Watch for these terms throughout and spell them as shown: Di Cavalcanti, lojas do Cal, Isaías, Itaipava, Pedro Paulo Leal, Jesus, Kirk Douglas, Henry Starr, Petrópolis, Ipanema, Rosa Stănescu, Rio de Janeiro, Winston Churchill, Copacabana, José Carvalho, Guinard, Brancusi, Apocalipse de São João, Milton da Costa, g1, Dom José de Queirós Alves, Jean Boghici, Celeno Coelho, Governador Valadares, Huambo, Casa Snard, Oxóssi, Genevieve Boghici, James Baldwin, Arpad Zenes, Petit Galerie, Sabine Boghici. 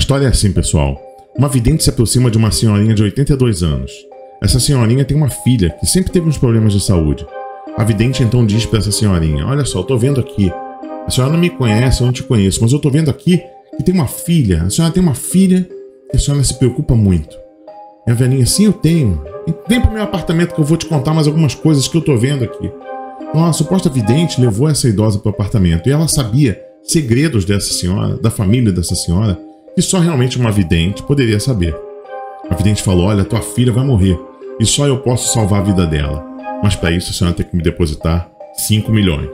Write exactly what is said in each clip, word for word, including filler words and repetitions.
história é assim, pessoal. Uma vidente se aproxima de uma senhorinha de oitenta e dois anos. Essa senhorinha tem uma filha que sempre teve uns problemas de saúde. A vidente então diz para essa senhorinha: olha só, eu tô vendo aqui. A senhora não me conhece, eu não te conheço, mas eu tô vendo aqui que tem uma filha. A senhora tem uma filha e a senhora se preocupa muito. E a velhinha: sim, eu tenho. Vem pro meu apartamento que eu vou te contar mais algumas coisas que eu tô vendo aqui. Então a suposta vidente levou essa idosa para o apartamento e ela sabia segredos dessa senhora, da família dessa senhora, que só realmente uma vidente poderia saber. A vidente falou: olha, tua filha vai morrer e só eu posso salvar a vida dela. Mas para isso a senhora tem que me depositar cinco milhões.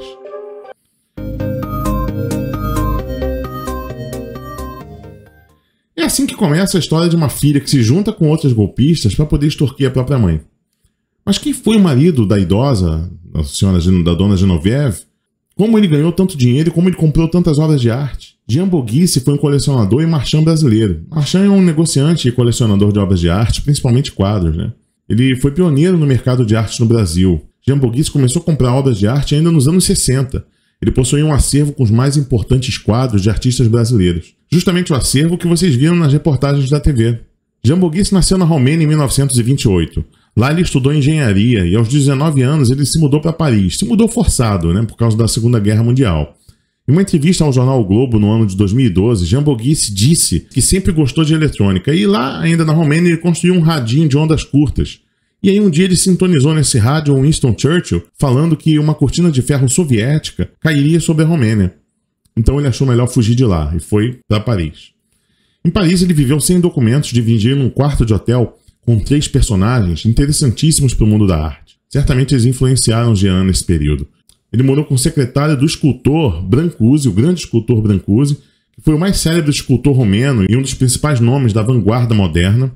É assim que começa a história de uma filha que se junta com outras golpistas para poder extorquir a própria mãe. Mas quem foi o marido da idosa, da senhora, da dona Genevieve? Como ele ganhou tanto dinheiro e como ele comprou tantas obras de arte? Jean Boghici foi um colecionador e marchand brasileiro. Marchand é um negociante e colecionador de obras de arte, principalmente quadros, né? Ele foi pioneiro no mercado de arte no Brasil. Jean Boghici começou a comprar obras de arte ainda nos anos sessenta. Ele possuía um acervo com os mais importantes quadros de artistas brasileiros. Justamente o acervo que vocês viram nas reportagens da T V. Jean Boghici nasceu na Romênia em mil novecentos e vinte e oito. Lá ele estudou engenharia e aos dezenove anos ele se mudou para Paris. Se mudou forçado, né, por causa da Segunda Guerra Mundial. Em uma entrevista ao jornal O Globo no ano de dois mil e doze, Jean Boghici disse que sempre gostou de eletrônica e lá, ainda na Romênia, ele construiu um radinho de ondas curtas. E aí um dia ele sintonizou nesse rádio o Winston Churchill falando que uma cortina de ferro soviética cairia sobre a Romênia. Então ele achou melhor fugir de lá e foi para Paris. Em Paris ele viveu sem documentos, dividindo um quarto de hotel com três personagens interessantíssimos para o mundo da arte. Certamente eles influenciaram Jean nesse período. Ele morou com o secretário do escultor Brancusi, o grande escultor Brancusi, que foi o mais célebre escultor romeno e um dos principais nomes da vanguarda moderna.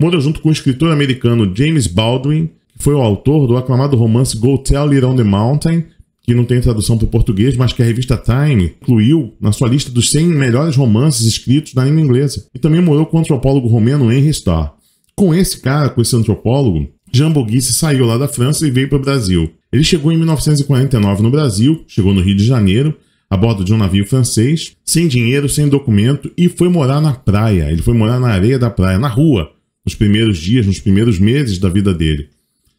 Morou junto com o escritor americano James Baldwin, que foi o autor do aclamado romance Go Tell It on the Mountain, que não tem tradução para o português, mas que a revista Time incluiu na sua lista dos cem melhores romances escritos na língua inglesa. E também morou com o antropólogo romeno Henry Starr. Com esse cara, com esse antropólogo, Jean Boghici saiu lá da França e veio para o Brasil. Ele chegou em mil novecentos e quarenta e nove no Brasil, chegou no Rio de Janeiro, a bordo de um navio francês, sem dinheiro, sem documento, e foi morar na praia. Ele foi morar na areia da praia, na rua, nos primeiros dias, nos primeiros meses da vida dele.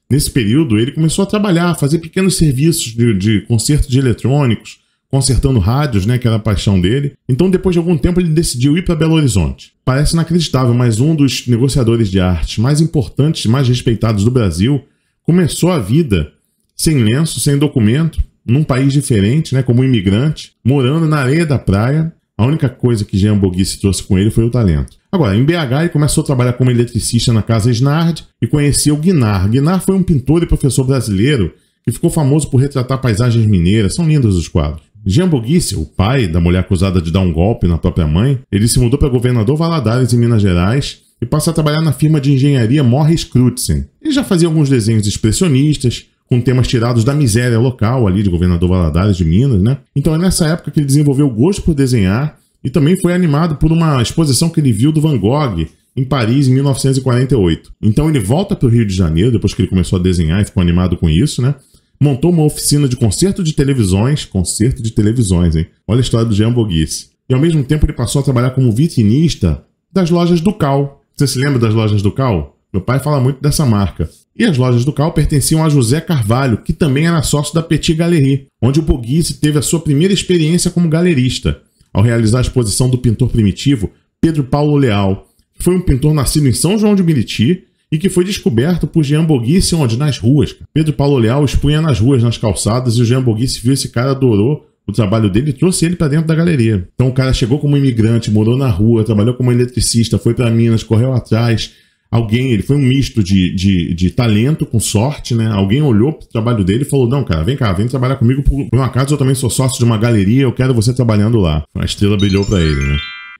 Nesse período, ele começou a trabalhar, a fazer pequenos serviços de, de conserto de eletrônicos, consertando rádios, né, que era a paixão dele. Então, depois de algum tempo, ele decidiu ir para Belo Horizonte. Parece inacreditável, mas um dos negociadores de arte mais importantes, mais respeitados do Brasil, começou a vida sem lenço, sem documento, num país diferente, né, como um imigrante, morando na areia da praia. A única coisa que Jean Boghici trouxe com ele foi o talento. Agora, em B H, ele começou a trabalhar como eletricista na Casa Snard e conheceu Guinard. Guinard foi um pintor e professor brasileiro que ficou famoso por retratar paisagens mineiras. São lindos os quadros. Jean Boghici, o pai da mulher acusada de dar um golpe na própria mãe, ele se mudou para Governador Valadares, em Minas Gerais, e passou a trabalhar na firma de engenharia Morris Crutzen. Ele já fazia alguns desenhos expressionistas, com temas tirados da miséria local ali de Governador Valadares, de Minas, né? Então é nessa época que ele desenvolveu o gosto por desenhar e também foi animado por uma exposição que ele viu do Van Gogh em Paris, em mil novecentos e quarenta e oito. Então ele volta para o Rio de Janeiro, depois que ele começou a desenhar e ficou animado com isso, né? Montou uma oficina de concerto de televisões, concerto de televisões, hein? Olha a história do Jean Boghici. E ao mesmo tempo ele passou a trabalhar como vitrinista das lojas do Cal. Você se lembra das lojas do Cal? Meu pai fala muito dessa marca. E as lojas do Cal pertenciam a José Carvalho, que também era sócio da Petit Galerie, onde o Boghici teve a sua primeira experiência como galerista, ao realizar a exposição do pintor primitivo Pedro Paulo Leal, que foi um pintor nascido em São João de Meriti, e que foi descoberto por Jean Boghici onde? Nas ruas. Pedro Paulo Leal expunha nas ruas, nas calçadas, e o Jean Boghici viu esse cara, adorou o trabalho dele e trouxe ele para dentro da galeria. Então o cara chegou como imigrante, morou na rua, trabalhou como eletricista, foi para Minas, correu atrás. Alguém, ele foi um misto de, de, de talento com sorte, né? Alguém olhou para o trabalho dele e falou: não, cara, vem cá, vem trabalhar comigo, por um acaso eu também sou sócio de uma galeria, eu quero você trabalhando lá. A estrela brilhou para ele, né?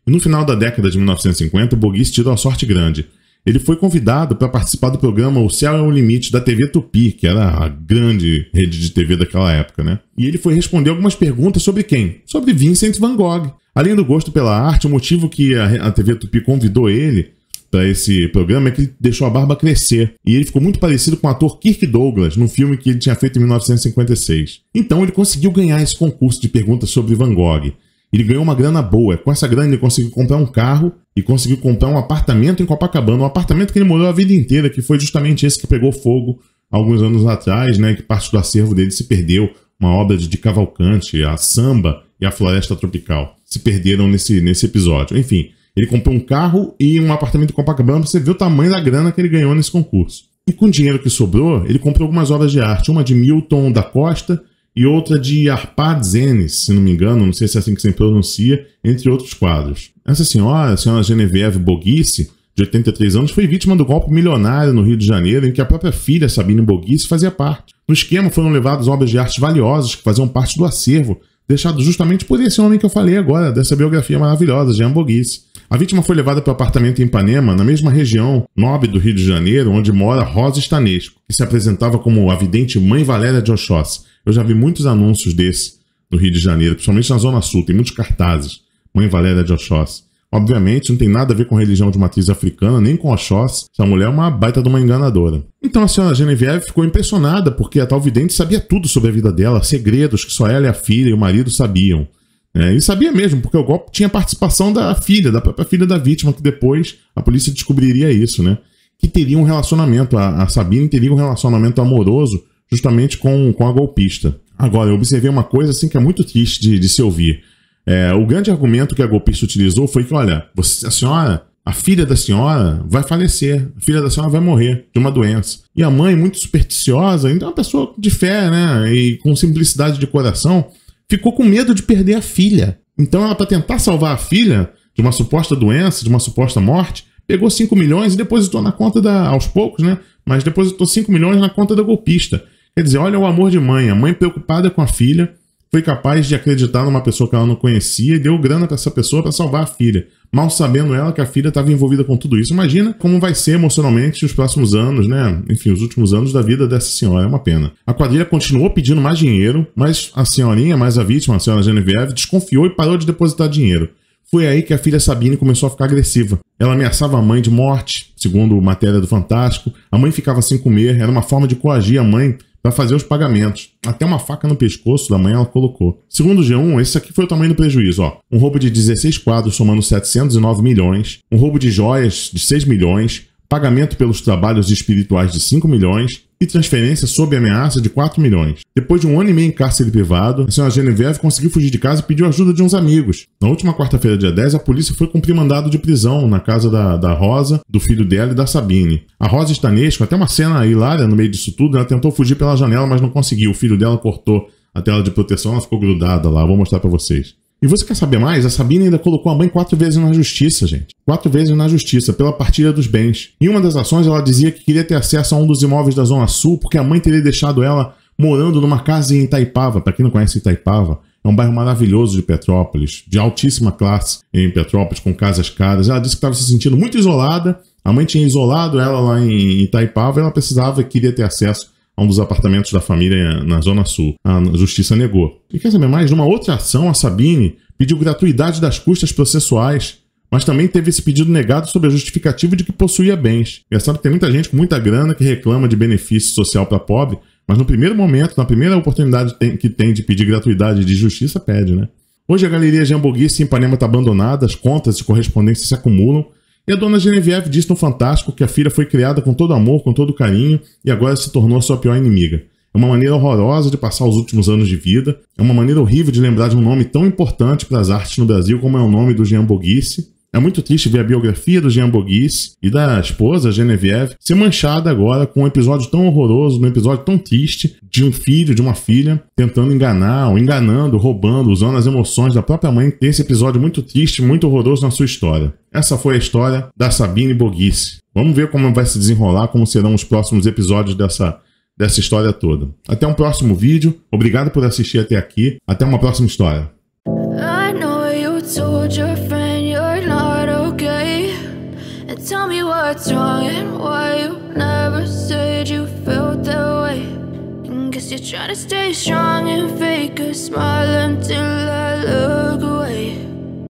E no final da década de mil novecentos e cinquenta, o Boghici tirou a sorte grande. Ele foi convidado para participar do programa O Céu é o Limite, da T V Tupi, que era a grande rede de T V daquela época, né? E ele foi responder algumas perguntas sobre quem? Sobre Vincent van Gogh. Além do gosto pela arte, o motivo que a, a T V Tupi convidou ele para esse programa é que ele deixou a barba crescer. E ele ficou muito parecido com o ator Kirk Douglas, num filme que ele tinha feito em mil novecentos e cinquenta e seis. Então ele conseguiu ganhar esse concurso de perguntas sobre Van Gogh. Ele ganhou uma grana boa. Com essa grana ele conseguiu comprar um carro e conseguiu comprar um apartamento em Copacabana. Um apartamento que ele morou a vida inteira, que foi justamente esse que pegou fogo alguns anos atrás, né? Que parte do acervo dele se perdeu. Uma obra de Cavalcante, a Samba e a Floresta Tropical se perderam nesse, nesse episódio. Enfim, ele comprou um carro e um apartamento em Copacabana para você ver o tamanho da grana que ele ganhou nesse concurso. E com o dinheiro que sobrou, ele comprou algumas obras de arte. Uma de Milton da Costa e outra de Arpad Zenes, se não me engano, não sei se é assim que se pronuncia, entre outros quadros. Essa senhora, a senhora Genevieve Boghici, de oitenta e três anos, foi vítima do golpe milionário no Rio de Janeiro, em que a própria filha, Sabine Boghici, fazia parte. No esquema foram levadas obras de arte valiosas que faziam parte do acervo, deixado justamente por esse homem que eu falei agora, dessa biografia maravilhosa, Jean Boghici. A vítima foi levada para o apartamento em Ipanema, na mesma região nobre do Rio de Janeiro, onde mora Rosa Stănescu, que se apresentava como a vidente Mãe Valéria de Oxóssi. Eu já vi muitos anúncios desse no Rio de Janeiro, principalmente na Zona Sul, tem muitos cartazes. Mãe Valéria de Oxóssi. Obviamente, não tem nada a ver com a religião de matriz africana, nem com Oxóssi. Essa mulher é uma baita de uma enganadora. Então a senhora Genevieve ficou impressionada, porque a tal vidente sabia tudo sobre a vida dela, segredos que só ela e a filha e o marido sabiam. É, e sabia mesmo, porque o golpe tinha participação da filha, da própria filha da vítima, que depois a polícia descobriria isso, né? Que teria um relacionamento, a, a Sabine teria um relacionamento amoroso justamente com, com a golpista. Agora, eu observei uma coisa assim que é muito triste de, de se ouvir. É, o grande argumento que a golpista utilizou foi que, olha, você, a senhora, a filha da senhora vai falecer, a filha da senhora vai morrer de uma doença. E a mãe, muito supersticiosa, ainda é uma pessoa de fé, né, e com simplicidade de coração, ficou com medo de perder a filha. Então ela, para tentar salvar a filha de uma suposta doença, de uma suposta morte, pegou cinco milhões e depositou na conta da... aos poucos, né, mas depositou cinco milhões na conta da golpista. Quer dizer, olha o amor de mãe. A mãe, preocupada com a filha, foi capaz de acreditar numa pessoa que ela não conhecia e deu grana para essa pessoa para salvar a filha, mal sabendo ela que a filha estava envolvida com tudo isso. Imagina como vai ser emocionalmente os próximos anos, né? Enfim, os últimos anos da vida dessa senhora. É uma pena. A quadrilha continuou pedindo mais dinheiro, mas a senhorinha, mais a vítima, a senhora Genevieve, desconfiou e parou de depositar dinheiro. Foi aí que a filha Sabine começou a ficar agressiva. Ela ameaçava a mãe de morte, segundo matéria do Fantástico. A mãe ficava sem comer, era uma forma de coagir a mãe para fazer os pagamentos. Até uma faca no pescoço da mãe ela colocou. Segundo o G um, esse aqui foi o tamanho do prejuízo. Ó. Um roubo de dezesseis quadros somando setecentos e nove milhões, um roubo de joias de seis milhões, pagamento pelos trabalhos espirituais de cinco milhões e transferência sob ameaça de quatro milhões. Depois de um ano e meio em cárcere privado, a senhora Genevieve conseguiu fugir de casa e pediu ajuda de uns amigos. Na última quarta-feira, dia dez, a polícia foi cumprir mandado de prisão na casa da, da Rosa, do filho dela e da Sabine. A Rosa Stănescu, até uma cena hilária no meio disso tudo, ela tentou fugir pela janela, mas não conseguiu. O filho dela cortou a tela de proteção, ela ficou grudada lá. Vou mostrar pra vocês. E você quer saber mais? A Sabine ainda colocou a mãe quatro vezes na justiça, gente. Quatro vezes na justiça, pela partilha dos bens. Em uma das ações, ela dizia que queria ter acesso a um dos imóveis da Zona Sul, porque a mãe teria deixado ela morando numa casa em Itaipava. Para quem não conhece Itaipava, é um bairro maravilhoso de Petrópolis, de altíssima classe em Petrópolis, com casas caras. Ela disse que estava se sentindo muito isolada. A mãe tinha isolado ela lá em Itaipava e ela precisava e queria ter acesso a um dos apartamentos da família na Zona Sul. A justiça negou. E quer saber mais? Numa outra ação, a Sabine pediu gratuidade das custas processuais, mas também teve esse pedido negado sob a justificativa de que possuía bens. Engraçado que tem muita gente com muita grana que reclama de benefício social para pobre, mas no primeiro momento, na primeira oportunidade que tem de pedir gratuidade de justiça, pede, né? Hoje a Galeria Jean Boghici em Ipanema está abandonada, as contas e correspondências se acumulam. E a dona Genevieve disse no Fantástico que a filha foi criada com todo amor, com todo carinho e agora se tornou sua pior inimiga. É uma maneira horrorosa de passar os últimos anos de vida. É uma maneira horrível de lembrar de um nome tão importante para as artes no Brasil como é o nome do Jean Boghici. É muito triste ver a biografia do Jean Boghici e da esposa Genevieve ser manchada agora com um episódio tão horroroso, um episódio tão triste de um filho, de uma filha, tentando enganar, ou enganando, roubando, usando as emoções da própria mãe. Tem esse episódio muito triste, muito horroroso na sua história. Essa foi a história da Sabine Boghici. Vamos ver como vai se desenrolar, como serão os próximos episódios dessa, dessa história toda. Até um próximo vídeo. Obrigado por assistir até aqui. Até uma próxima história. Tell me what's wrong and why you never said you felt that way. And guess you're trying to stay strong and fake a smile until I look away.